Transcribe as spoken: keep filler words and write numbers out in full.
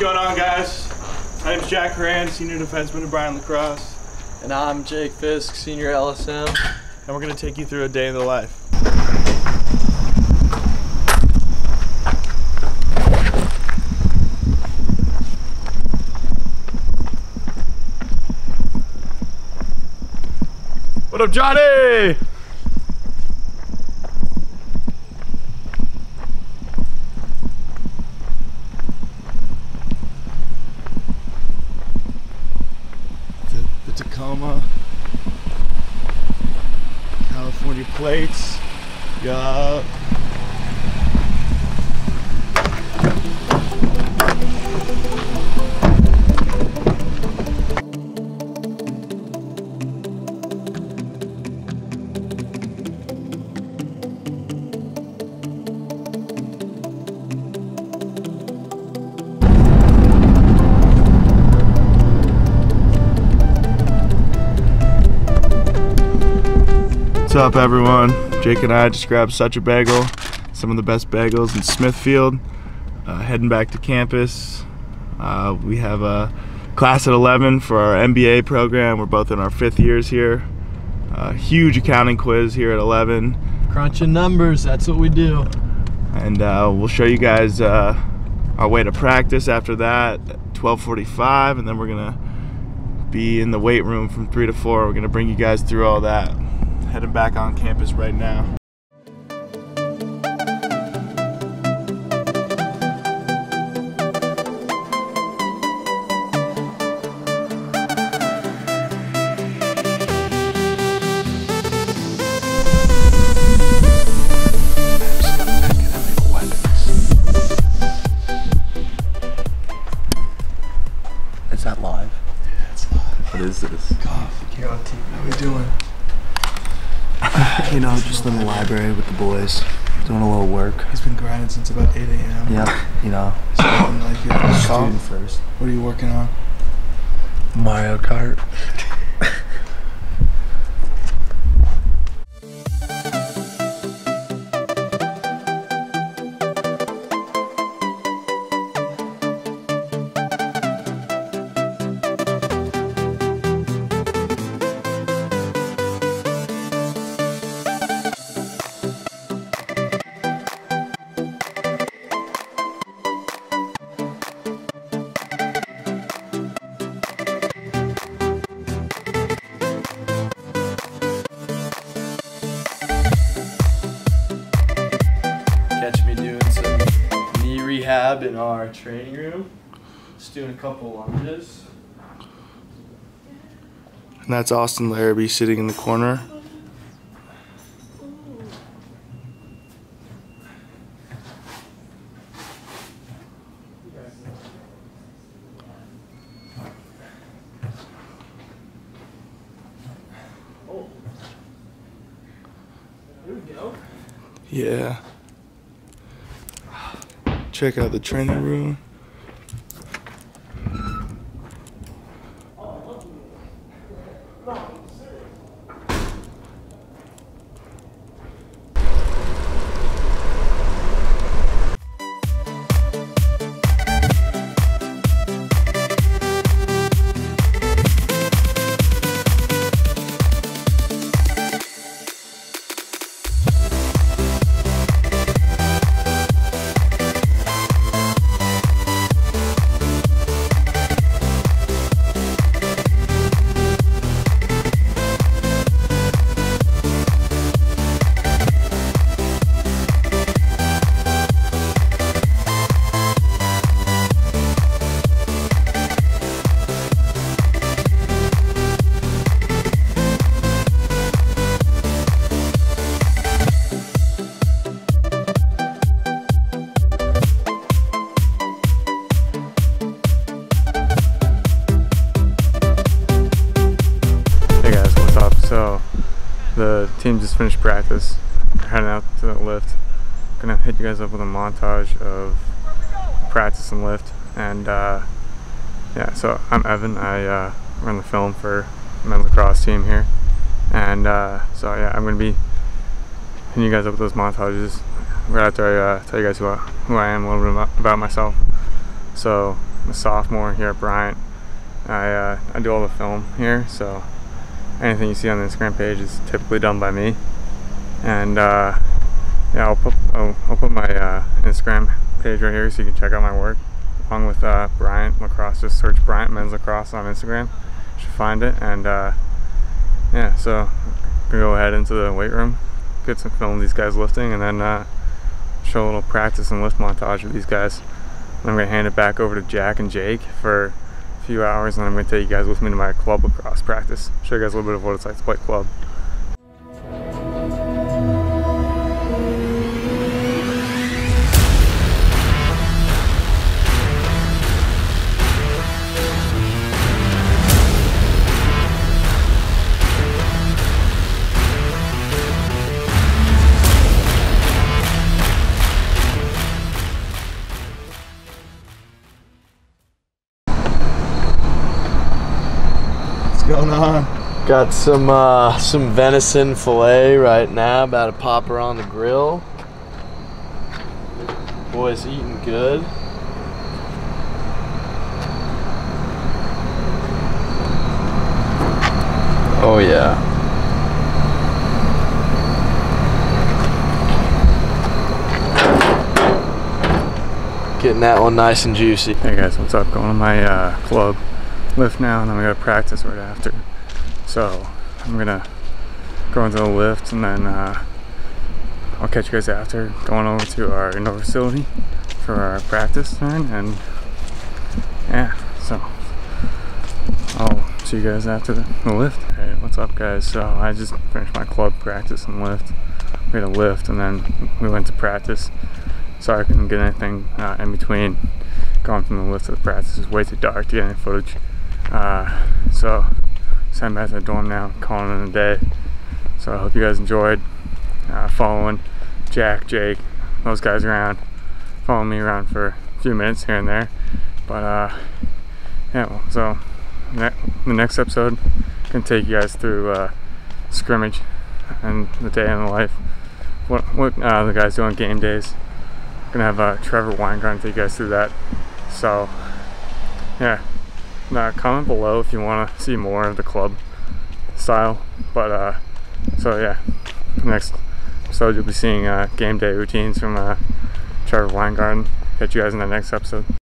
What's going on, guys? My name's Jack Horan, senior defenseman of Bryant Lacrosse. And I'm Jake Fisk, senior L S M. And we're going to take you through a day in the life. What up, Johnny? Tacoma, California plates, yeah. What's up, everyone? Jake and I just grabbed such a bagel, some of the best bagels in Smithfield. Uh, heading back to campus. Uh, we have a class at eleven for our M B A program. We're both in our fifth years here. Uh, huge accounting quiz here at eleven. Crunching numbers, that's what we do. And uh, we'll show you guys uh, our way to practice after that at twelve forty-five, and then we're gonna be in the weight room from three to four. We're gonna bring you guys through all that. Heading back on campus right now. Is that live? Yeah, it's live. What is this? Cough. You're on T V. How we doing? You know, just in the library with the boys, doing a little work. He's been grinding since about eight A M Yeah, you know. Something like a student first. What are you working on? Mario Kart. In our training room, just doing a couple lunges. And that's Austin Larrabee sitting in the corner. Oh, there we go. Yeah. Check out the training room. The team just finished practice. We're heading out to the lift. Gonna hit you guys up with a montage of practice and lift. And uh, yeah, so I'm Evan. I uh, run the film for the men's lacrosse team here. And uh, so yeah, I'm gonna be hitting you guys up with those montages right after I uh, tell you guys who I, who I am, a little bit about myself. So I'm a sophomore here at Bryant. I, uh, I do all the film here, so anything you see on the Instagram page is typically done by me. And uh, yeah, I'll put, I'll, I'll put my uh, Instagram page right here so you can check out my work, along with uh, Bryant Lacrosse. Just search Bryant Men's Lacrosse on Instagram, you should find it. And uh, yeah, so I'm gonna go ahead into the weight room, get some film of these guys lifting, and then uh, show a little practice and lift montage of these guys. And I'm gonna hand it back over to Jack and Jake for a few hours, and then I'm gonna take you guys with me to my club lacrosse practice. Show you guys a little bit of what it's like to play club. Going on. Got some uh, some venison fillet right now, about to pop her on the grill. Boys eating good. Oh yeah. Getting that one nice and juicy. Hey guys, what's up? Going to my uh, club lift now, and then we gotta practice right after. So I'm gonna go into the lift, and then uh, I'll catch you guys after going over to our indoor facility for our practice turn. And yeah, so I'll see you guys after the, the lift. Hey, what's up guys? So I just finished my club practice and lift. We had a lift and then we went to practice. Sorry I couldn't get anything uh, in between going from the lift to the practice. It was way too dark to get any footage. Uh, so, so I'm back to the dorm now, calling it a day. So I hope you guys enjoyed uh, following Jack, Jake, those guys around, following me around for a few minutes here and there. But uh, yeah, well, so ne the next episode, I'm gonna take you guys through uh, scrimmage and the day in the life, what what uh, the guys do on game days. I'm gonna have uh, Trevor Weingarten take you guys through that. So yeah. Now comment below if you want to see more of the club style, but uh so yeah, next episode you'll be seeing uh game day routines from uh Trevor Weingarten. Catch you guys in the next episode.